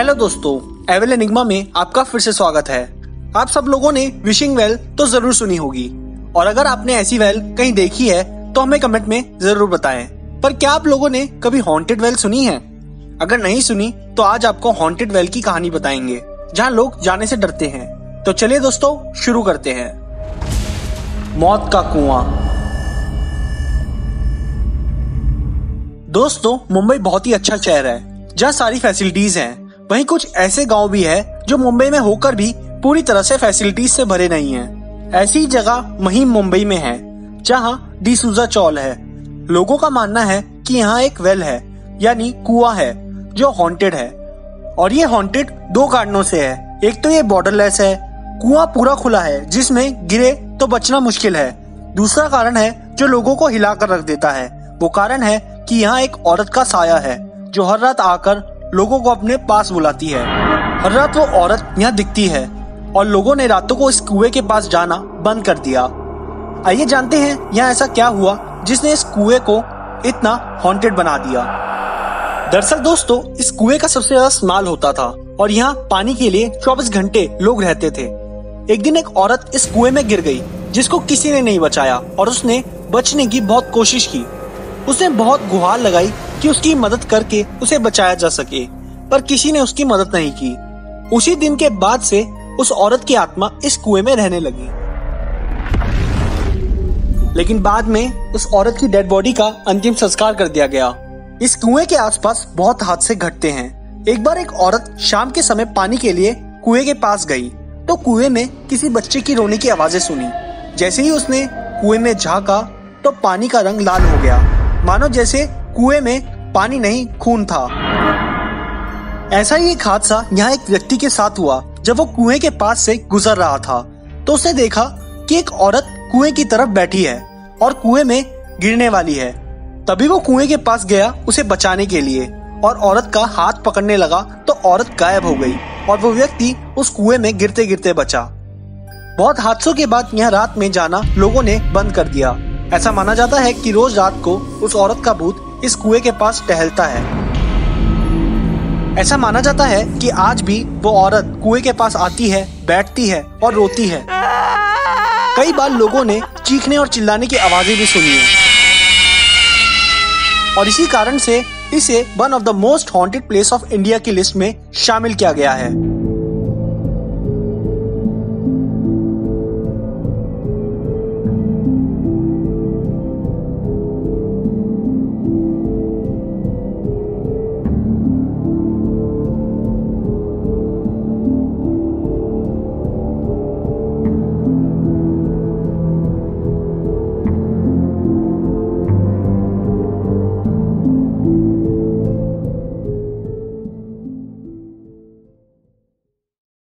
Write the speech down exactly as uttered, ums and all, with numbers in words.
Hello दोस्तों, एवल enigma में आपका फिर से स्वागत है। आप सब लोगों ने विशिंग वेल तो जरूर सुनी होगी, और अगर आपने ऐसी वेल कहीं देखी है तो हमें कमेंट में जरूर बताएं। पर क्या आप लोगों ने कभी हॉन्टेड वेल सुनी है? अगर नहीं सुनी तो आज आपको हॉन्टेड वेल की कहानी बताएंगे, जहाँ लोग जाने से डरते हैं। तो चलिए दोस्तों शुरू करते हैं। मौत का कुआं। दोस्तों, मुंबई बहुत ही अच्छा शहर है जहाँ सारी फैसिलिटीज हैं। वहीं कुछ ऐसे गांव भी हैं जो मुंबई में होकर भी पूरी तरह से फैसिलिटीज से भरे नहीं हैं। ऐसी जगह महीम मुंबई में है जहाँ डिसूजा चौल है। लोगों का मानना है कि यहाँ एक वेल है, यानी कुआं है, जो हॉन्टेड है। और ये हॉन्टेड दो कारणों से है। एक तो ये बॉर्डरलेस है, कुआं पूरा खुला है जिसमें गिरे तो बचना मुश्किल है। दूसरा कारण है जो लोगों को हिला कर रख देता है, वो कारण है कि यहाँ एक औरत का साया है जो हर रात आकर लोगों को अपने पास बुलाती है। हर रात वो औरत यहाँ दिखती है और लोगों ने रातों को इस कुएं के पास जाना बंद कर दिया। आइए जानते हैं यहाँ ऐसा क्या हुआ जिसने इस कुएं को इतना हॉन्टेड बना दिया। दरअसल दोस्तों, इस कुएं का सबसे ज्यादा इस्तेमाल होता था और यहाँ पानी के लिए चौबीस घंटे लोग रहते थे। एक दिन एक औरत इस कुएं में गिर गई जिसको किसी ने नहीं बचाया, और उसने बचने की बहुत कोशिश की। उसने बहुत गुहार लगाई कि उसकी मदद करके उसे बचाया जा सके, पर किसी ने उसकी मदद नहीं की। उसी दिन के बाद से उस औरत की आत्मा इस कुएं में रहने लगी। लेकिन बाद में उस औरत की डेड बॉडी का अंतिम संस्कार कर दिया गया। इस कुएं के आसपास बहुत हादसे घटते हैं। एक बार एक औरत शाम के समय पानी के लिए कुएं के पास गई तो कुएं में किसी बच्चे की रोने की आवाजें सुनी। जैसे ही उसने कुएं में झांका तो पानी का रंग लाल हो गया, मानो जैसे कुएं में पानी नहीं खून था। ऐसा ही एक हादसा यहाँ एक व्यक्ति के साथ हुआ। जब वो कुएं के पास से गुजर रहा था तो उसने देखा कि एक औरत कुएं की तरफ बैठी है और कुएं में गिरने वाली है। तभी वो कुएं के पास गया उसे बचाने के लिए, और औरत का हाथ पकड़ने लगा तो औरत गायब हो गई और वो व्यक्ति उस कुएं में गिरते गिरते बचा। बहुत हादसों के बाद यहाँ रात में जाना लोगों ने बंद कर दिया। ऐसा माना जाता है कि रोज रात को उस औरत का भूत इस कुएं के पास टहलता है। ऐसा माना जाता है कि आज भी वो औरत कुएं के पास आती है, बैठती है और रोती है। कई बार लोगों ने चीखने और चिल्लाने की आवाजें भी सुनी है, और इसी कारण से इसे one of the most haunted place of India की लिस्ट में शामिल किया गया है।